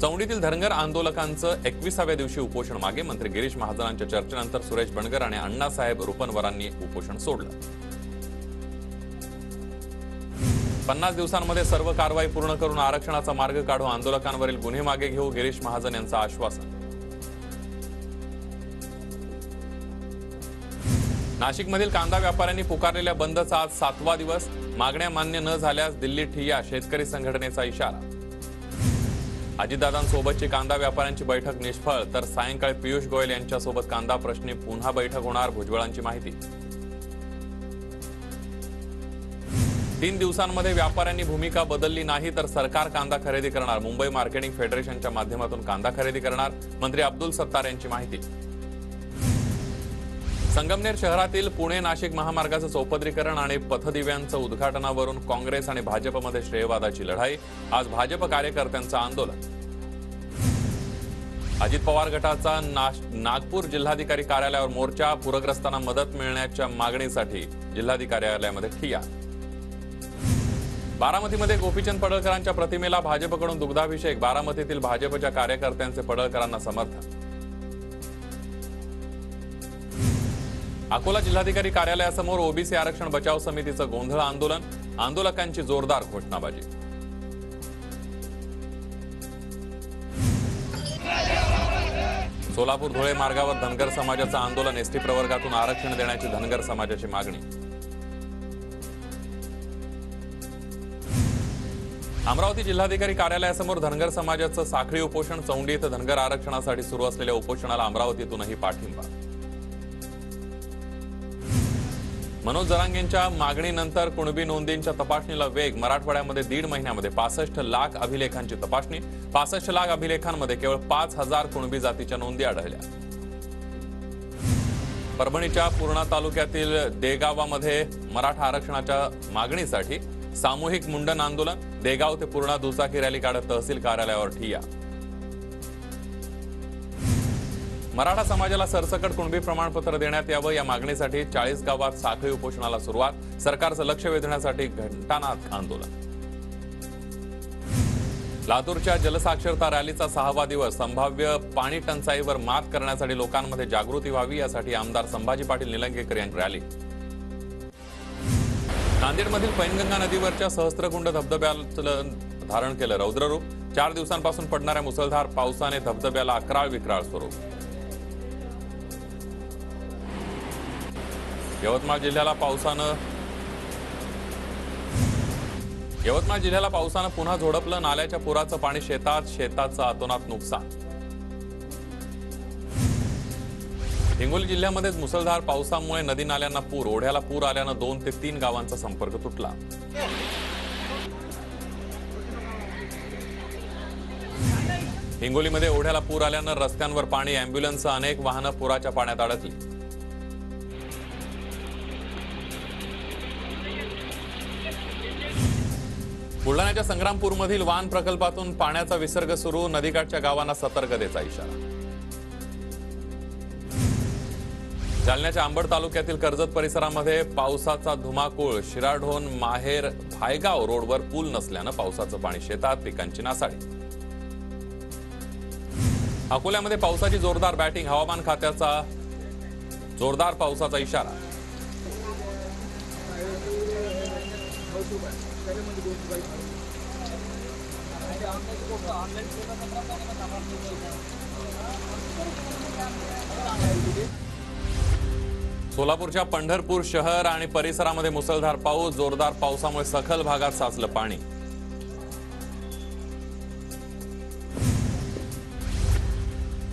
चौंडीतील धनगर आंदोलकांचं 21व्या दिवशी उपोषण मागे मंत्री गिरीश महाजनांच्या चर्चेनंतर सुरेश बनगर आणि अण्णासाहेब रुपनवरांनी उपोषण सोडलं। 50 दिवसांमध्ये सर्व कारवाई पूर्ण करून आरक्षणाचा मार्ग काढू, आंदोलकांवरील गुन्हे मागे घेऊ गिरीश महाजन यांचं आश्वासन। नाशिकमधील कांदा व्यापाऱ्यांनी पुकारलेल्या बंदचा आज 7वा दिवस, मागण्या मान्य न झाल्यास दिल्लीत ठिय्या, शेतकरी संघटनेचा इशारा। अजितदादांसोबतची कांदा व्यापाऱ्यांची बैठक निष्फळ, तर सायंकाळी पीयूष गोयल यांच्यासोबत कांदा प्रश्नी पुन्हा बैठक होणार, भुजबळांची माहिती। 3 दिवसांमध्ये व्यापाऱ्यांनी भूमिका बदलली नाही तर सरकार कांदा खरेदी करणार, मुंबई मार्केटिंग फेडरेशनच्या माध्यमातून कांदा खरेदी करणार, मंत्री अब्दुल सत्तार यांची माहिती। संगमनेर शहरातील पुणे नाशिक महामार्गाचं चौपदरीकरण आणि पथदिव्यांचं उद्घाटनावरून काँग्रेस आणि भाजपमध्ये श्रेयवादाची लढाई, आज भाजप कार्यकर्त्यांचं आंदोलन। अजित पवार गटाचा नागपूर जिल्हाधिकारी कार्यालयावर मोर्चा, पूरग्रस्तांना मदत मिळण्याच्या मागणीसाठी जिल्हाधिकारी कार्यालयामध्ये ठिय्या। बारामतीमध्ये गोपीचंद पडळकरांच्या प्रतिमेला भाजपकडून दुग्धाभिषेक, बारामतीतील भाजपच्या कार्यकर्त्यांचे पडळकरांना समर्थन। अकोला जिल्हाधिकारी कार्यालयासमोर ओबीसी आरक्षण बचाव समितीचं गोंधळ आंदोलन, आंदोलकांची जोरदार घोषणाबाजी। सोलापूर धुळे मार्गावर धनगर समाजाचं आंदोलन, एसटी प्रवर्गातून आरक्षण देण्याची धनगर समाजाची मागणी। अमरावती जिल्हाधिकारी कार्यालयासमोर धनगर समाजाचं साखळी उपोषण, चौंडी इथं धनगर आरक्षणासाठी सुरू असलेल्या उपोषणाला अमरावतीतूनही पाठिंबा। मनोज जरांगेंच्या मागणीनंतर कुणबी नोंदींच्या तपासणीला वेग, मराठवाड्यामध्ये 1.5 महिन्यामध्ये 65 लाख अभिलेखांची तपासणी, 65 लाख अभिलेखांमध्ये केवळ 5000 कुणबी जातीच्या नोंदी आढळल्या। परभणीच्या पूर्णा तालुक्यातील देगावामध्ये मराठा आरक्षणाच्या मागणीसाठी सामूहिक मुंडन आंदोलन, देगाव ते पूर्णा दुचाकी रॅली काढत तहसील कार्यालयावर ठिय्या। मराठा समाजाला सरसकट कुणबी प्रमाणपत्र देण्यात यावं या मागणीसाठी 40 गावात साखळी उपोषणाला सुरुवात, सरकारचं लक्ष वेधण्यासाठी घंटानाद आंदोलन। लातूरच्या जलसाक्षरता रॅलीचा 6वा दिवस, संभाव्य पाणी टंचाईवर मात करण्यासाठी लोकांमध्ये जागृती व्हावी यासाठी आमदार संभाजी पाटील निलंगेकर यांची रॅली। नांदेडमधील पैनगंगा नदीवरच्या सहस्त्रकुंड धबधब्याला धारण केलं रौद्ररूप, 4 दिवसांपासून पडणाऱ्या मुसळधार पावसाने धबधब्याला अक्राळ विक्राळ स्वरूप। यवतमाळ जिल्ह्याला पावसानं पुन्हा झोडपलं, नाल्याच्या पुराचं पाणी शेताचं अतोनात नुकसान। हिंगोली जिल्ह्यामध्येच मुसळधार पावसामुळे नदी नाल्यांना पूर, ओढ्याला पूर आल्यानं 2 ते 3 गावांचा संपर्क तुटला। हिंगोलीमध्ये ओढ्याला पूर आल्यानं रस्त्यांवर पाणी, ॲम्ब्युलन्ससह अनेक वाहनं पुराच्या पाण्यात अडकली। बुलढाण्याच्या संग्रामपूरमधील वान प्रकल्पातून पाण्याचा विसर्ग सुरू, नदीकाठच्या गावांना सतर्कतेचा इशारा। जालन्याच्या अंबड तालुक्यातील कर्जत परिसरामध्ये पावसाचा धुमाकूळ, शिराढोण माहेर भायगाव रोडवर पूल नसल्यानं पावसाचं पाणी शेतात, पिकांची नासाडी। अकोल्यामध्ये पावसाची जोरदार बॅटिंग, हवामान खात्याचा जोरदार पावसाचा इशारा। सोलापूरच्या पंढरपूर शहर आणि परिसरामध्ये मुसळधार पाऊस, जोरदार पावसामुळे सखल भागात साचलं पाणी।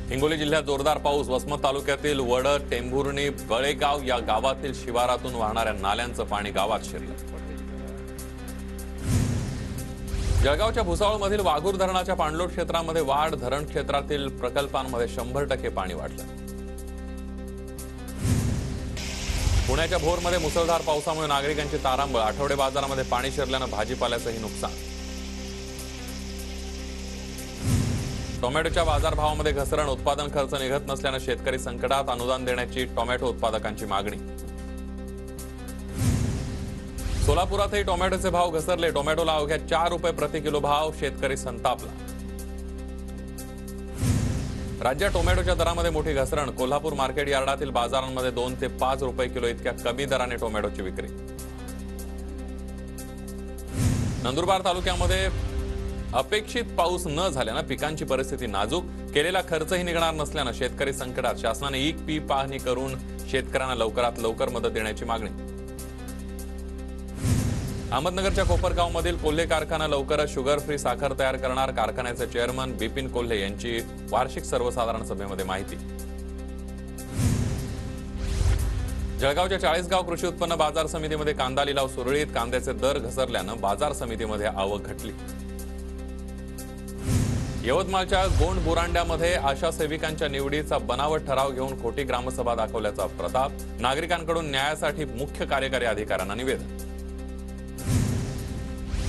हिंगोली जिल्ह्यात जोरदार पाऊस, वसमत तालुक्यातील वड टेंभुर्णी बळेगाव या गावातील शिवारातून वाहणाऱ्या नाल्यांचं पाणी गावात शिरलं। जळगावच्या भुसावळमधील वाघूर धरणाच्या पाणलोट क्षेत्रामध्ये वाढ, धरण क्षेत्रातील प्रकल्पांमध्ये 100% पाणी वाढलं। पुण्याच्या भोरमध्ये मुसळधार पावसामुळे नागरिकांची तारांबळ, आठवडे बाजारामध्ये पाणी शिरल्यानं भाजीपाल्याचंही नुकसान। टोमॅटोच्या बाजारभावामध्ये घसरण, उत्पादन खर्च निघत नसल्यानं शेतकरी संकटात, अनुदान देण्याची टोमॅटो उत्पादकांची मागणी। सोलापुरातही टोमॅटोचे भाव घसरले, टोमॅटोला अवघ्या 4 रुपये प्रति किलो भाव, शेतकरी संतापला। राज्यात टोमॅटोच्या दरामध्ये मोठी घसरण। कोल्हापूर मार्केट यार्डातील बाजारांमध्ये 2 ते 5 रुपये किलो इतक्या कमी दराने टोमॅटोची विक्री। नंदुरबार तालुक्यामध्ये अपेक्षित पाऊस न झाल्याने पिकांची परिस्थिती नाजूक। केलेला खर्चही निघणार नसल्याने शेतकरी संकटात। शासनाने एक पीक पाहणी करून शेतकऱ्यांना लवकरात लवकर मदत देण्याची मागणी। अहमदनगरच्या कोपरगाव मधील कोल्हे कारखाना लवकरच शुगर फ्री साखर तयार करणार। कारखान्याचे चेअरमन बिपिन कोल्हे यांची वार्षिक सर्वसाधारण सभेमध्ये माहिती। जळगावच्या चाळीसगाव कृषी उत्पन्न बाजार समितीमध्ये कांदा लिलाव सुरळीत। कांद्याचे दर घसरल्याने बाजार समितीमध्ये आवक घटली। यवतमाळच्या गोंड बोरांड्यामध्ये आशा सेविकांच्या निवडीचा बनावट ठराव घेऊन खोटी ग्रामसभा दाखवल्याचा प्रताप। नागरिकांकडून न्यायासाठी मुख्य कार्यकारी अधिकाऱ्यांना निवेदन।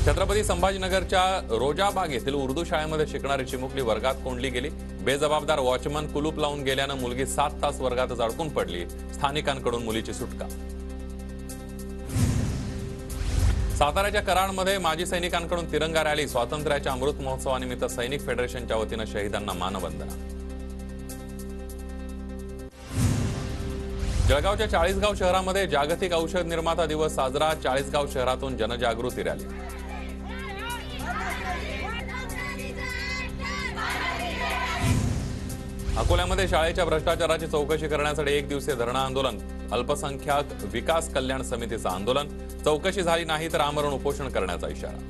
छत्रपती संभाजीनगरच्या रोजाबाग येथील उर्दू शाळेमध्ये शिकणारी चिमुकली वर्गात कोंडली गेली। बेजबाबदार वॉचमन कुलूप लावून गेल्याने मुलगी 7 तास वर्गातच अडकून पडली। स्थानिकांकडून मुलीची सुटका। साताऱ्याच्या कराडमध्ये माजी सैनिकांकडून तिरंगा रॅली। स्वातंत्र्याच्या अमृत महोत्सवानिमित्त सैनिक फेडरेशनच्या वतीने शहीदांना मानवंदना। जळगावच्या चाळीसगाव शहरामध्ये जागतिक औषध निर्माता दिवस साजरा। चाळीसगाव शहरातून जनजागृती रॅली। अकोल्यामध्ये शाळेच्या भ्रष्टाचाराची चौकशी करण्यासाठी एक दिवसीय धरणा आंदोलन। अल्पसंख्याक विकास कल्याण समितीचं आंदोलन। चौकशी झाली नाही तर आमरण उपोषण करण्याचा इशारा।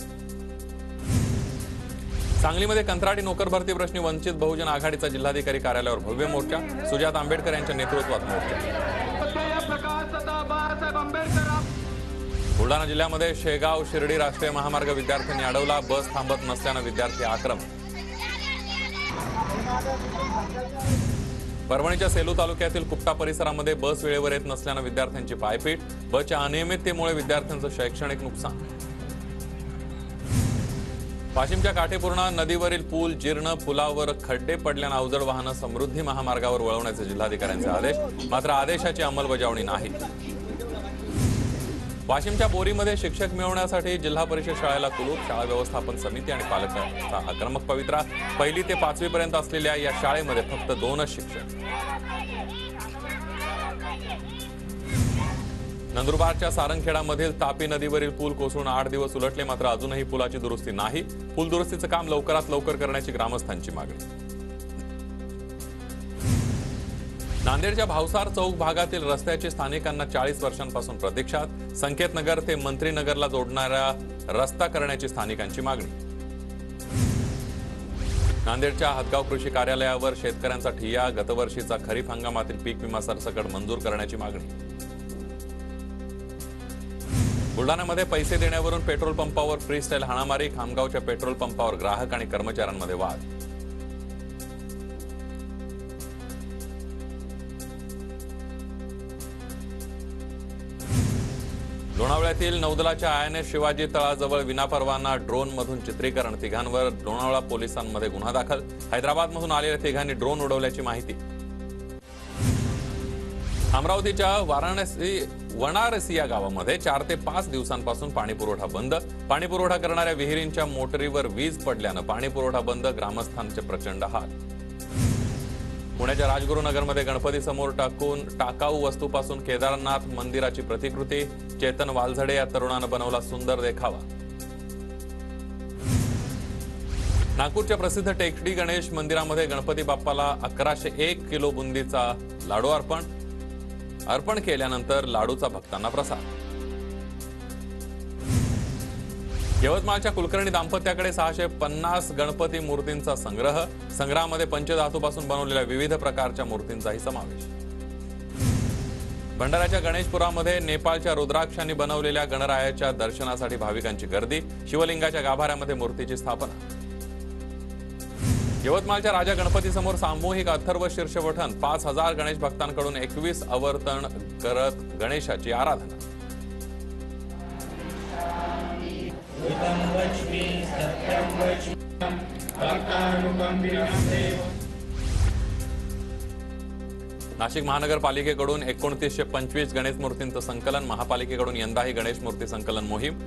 सांगलीमध्ये कंत्राटी नोकर भरती प्रश्नी वंचित बहुजन आघाडीचा जिल्हाधिकारी कार्यालयावर भव्य मोर्चा। सुजात आंबेडकर यांच्या नेतृत्वात मोर्चा। बुलढाणा जिल्ह्यामध्ये शेगाव शिर्डी राष्ट्रीय महामार्ग विद्यार्थ्यांनी अडवला। बस थांबत नसल्याने विद्यार्थी आक्रमक। परभणीच्या सेलू तालुक्यातील कुपटा परिसरामध्ये बस वेळेवर येत नसल्याने विद्यार्थ्यांची पायपीट। बसच्या अनियमिततेमुळे विद्यार्थ्यांचं शैक्षणिक नुकसान। वाशिमच्या काठेपूर्णा नदीवरील पूल जीर्ण। पुलावर खड्डे पडल्याने अवजड वाहनं समृद्धी महामार्गावर वळवण्याचे जिल्हाधिकाऱ्यांचे आदेश। मात्र आदेशाची अंमलबजावणी नाही। वाशिमच्या बोरीमध्ये शिक्षक मिळवण्यासाठी जिल्हा परिषद शाळेला कुलूप। शाळा व्यवस्थापन समिती आणि पालकांचा आक्रमक पवित्रा। 1 ते 5 पर्यंत असलेल्या या शाळेमध्ये फक्त 2च शिक्षक। नंदुरबारच्या सारंगखेडामधील तापी नदीवरील पूल कोसळून 8 दिवस उलटले। मात्र अजूनही पुलाची दुरुस्ती नाही। पूल दुरुस्तीचं काम लवकरात लवकर करण्याची ग्रामस्थांची मागणी। नांदेडच्या भावसार चौक भागातील रस्त्याची स्थानिकांना 40 वर्षांपासून प्रतीक्षा। संकेतनगर ते मंत्रीनगरला जोडणारा रस्ता करण्याची स्थानिकांची मागणी। नांदेडच्या हदगाव कृषी कार्यालयावर शेतकऱ्यांचा ठिय्या। गतवर्षीचा खरीप हंगामातील पीक विमा सरसकट मंजूर करण्याची मागणी। बुलढाण्यामध्ये पैसे देण्यावरून पेट्रोल पंपावर फ्रीस्टाईल हाणामारी। खामगावच्या पेट्रोल पंपावर ग्राहक आणि कर्मचाऱ्यांमध्ये वाद। लोणावळ्यातील नौदलाच्या INS शिवाजी तळाजवळ विनापरवाना ड्रोनमधून चित्रीकरण। तिघांवर लोणावळा पोलिसांमध्ये गुन्हा दाखल। हैदराबादमधून आलेल्या तिघांनी ड्रोन उडवल्याची माहिती। अमरावतीच्या वनारसी या गावामध्ये 4 ते 5 दिवसांपासून पाणीपुरवठा बंद। पाणीपुरवठा करणाऱ्या विहिरींच्या मोटरीवर वीज पडल्यानं पाणीपुरवठा बंद। ग्रामस्थांचे प्रचंड हाल। पुण्याच्या राजगुरुनगरमध्ये गणपती समोर टाकाऊ वस्तूपासून केदारनाथ मंदिराची प्रतिकृती। चेतन वालझडे या तरुणानं बनवला सुंदर देखावा। नागपूरच्या प्रसिद्ध टेकडी गणेश मंदिरामध्ये गणपती बाप्पाला 1101 किलो बुंदीचा लाडू अर्पण केल्यानंतर लाडूचा भक्तांना प्रसाद। यवतमाळच्या कुलकर्णी दाम्पत्याकडे 650 गणपती मूर्तींचा संग्रह। संग्रहामध्ये पंचधातूपासून बनवलेल्या विविध प्रकारच्या मूर्तींचाही समावेश। भंडाऱ्याच्या गणेशपुरामध्ये नेपाळच्या रुद्राक्षांनी बनवलेल्या गणरायाच्या दर्शनासाठी भाविकांची गर्दी। शिवलिंगाच्या गाभाऱ्यामध्ये मूर्तीची स्थापना। यवतमाळच्या राजा गणपतीसमोर सामूहिक अथर्व शीर्षपठण। 5000 गणेश भक्तांकडून 21 आवर्तन करत गणेशाची आराधना। नाशिक महानगरपालिकेकडून 2925 गणेश मूर्तींचं संकलन। महापालिकेकडून यंदाही गणेश मूर्ती संकलन मोहीम।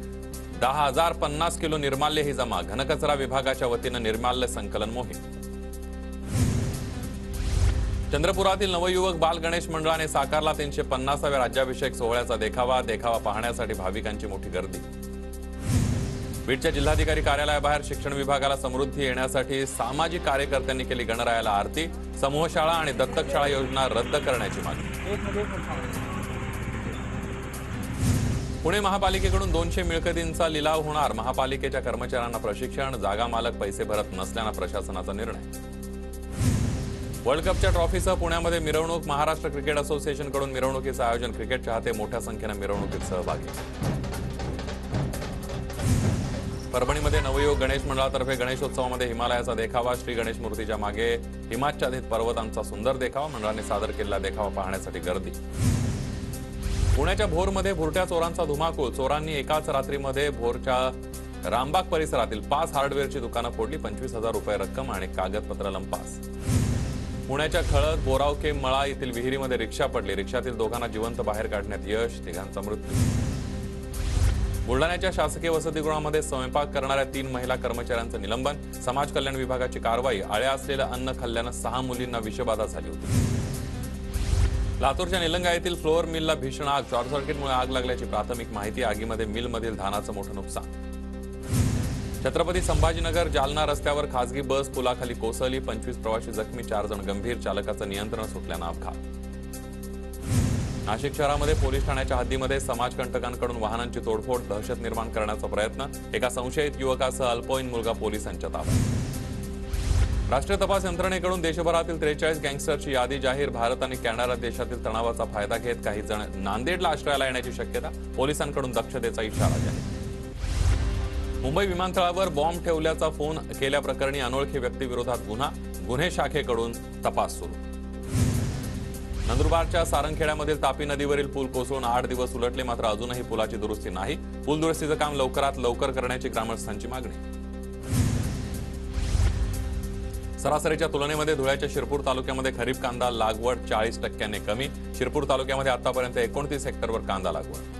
10,050 किलो निर्माल्य ही जमा। घनकचरा विभागाच्या वतीने निर्माल्य संकलन मोहीम। चंद्रपुरातील नवयुवक बाल गणेश मंडळाने साकारला 350व्या राज्याभिषेक सोहळ्याचा देखावा. देखावा पाहण्यासाठी भाविकांची मोठी गर्दी. बीडच्या जिल्हाधिकारी कार्यालयाबाहेर शिक्षण विभागाला समृद्धी येण्यासाठी सामाजिक कार्यकर्त्यांनी केली गणरायाला आरती. समूह शाळा आणि दत्तक शाळा योजना रद्द करण्याची मागणी. पुणे महापालिकेकडून 200 मिळकतींचा लिलाव होणार. महापालिकेच्या कर्मचाऱ्यांना प्रशिक्षण. जागा मालक पैसे भरत नसल्याने प्रशासनाचा निर्णय. वर्ल्ड कपच्या ट्रॉफीसह पुण्यामध्ये मिरवणूक. महाराष्ट्र क्रिकेट असोसिएशनकडून मिरवणुकीचं आयोजन. क्रिकेट चाहते मोठ्या संख्येने मिरवणुकीत सहभागी. परभणीमध्ये नवयोग गणेश मंडळातर्फे गणेशोत्सवामध्ये हिमालयाचा देखावा. श्री गणेश मूर्तीच्या मागे हिमाच्छादित पर्वतांचा सुंदर देखावा. मंडळाने सादर केलेला देखावा पाहण्यासाठी गर्दी. पुण्याच्या भोरमध्ये भुरट्या चोरांचा धुमाकूळ. चोरांनी एकाच रात्रीमध्ये भोरच्या रामबाग परिसरातील 5 हार्डवेअरची दुकानं फोडली. 25,000 रुपये रक्कम आणि कागदपत्र लंपास. पुण्याच्या खळद बोरावके मळा येथील विहिरीमध्ये रिक्षा पडली. रिक्षातील दोघांना जिवंत बाहेर काढण्यात यश. तिघांचा मृत्यू. बुलढाण्याच्या शासकीय वसतिगृहामध्ये स्वयंपाक करणाऱ्या 3 महिला कर्मचाऱ्यांचं निलंबन. समाज कल्याण विभागाची कारवाई. आळ्या असलेलं अन्न खाल्ल्यानं 6 मुलींना विषबाधा झाली होती. लातूरच्या निलंगा येथील फ्लोअर मिलला भीषण आग. शॉर्ट सर्किटमुळे आग लागल्याची प्राथमिक माहिती. आगीमध्ये मिलमधील धानाचं मोठं नुकसान. छत्रपती संभाजीनगर जालना रस्त्यावर खासगी बस पुलाखाली कोसळली. 25 प्रवासी जखमी. 4 जण गंभीर. चालकाचं नियंत्रण सुटल्यानं अपघात. नाशिक शहरामध्ये पोलीस ठाण्याच्या हद्दीमध्ये समाजकंटकांकडून वाहनांची तोडफोड. दहशत निर्माण करण्याचा प्रयत्न. एका संशयित युवकासह अल्पवयीन मुलगा पोलिसांच्या ताब्यात. राष्ट्रीय तपास यंत्रणेकडून देशभरातील 43 गँगस्टरची यादी जाहीर. भारत आणि कॅनडा देशातील तणावाचा फायदा घेत काही जण नांदेडला आश्रयाला येण्याची शक्यता. पोलिसांकडून दक्षतेचा इशारा जाहीर. मुंबई विमानतळावर बॉम्ब ठेवल्याचा फोन केल्याप्रकरणी अनोळखी व्यक्तीविरोधात गुन्हा. गुन्हे शाखेकडून तपास सुरू. नंदुरबारच्या सारंगखेड्यामधील तापी नदीवरील पूल कोसळून 8 दिवस उलटले. मात्र अजूनही पुलाची दुरुस्ती नाही. पूल दुरुस्तीचं काम लवकरात लवकर करण्याची ग्रामस्थांची मागणी. सरासरीच्या तुलनेमध्ये धुळ्याच्या शिरपूर तालुक्यामध्ये खरीप कांदा लागवड 40% कमी. शिरपूर तालुक्यामध्ये आतापर्यंत 29 हेक्टरवर कांदा लागवड.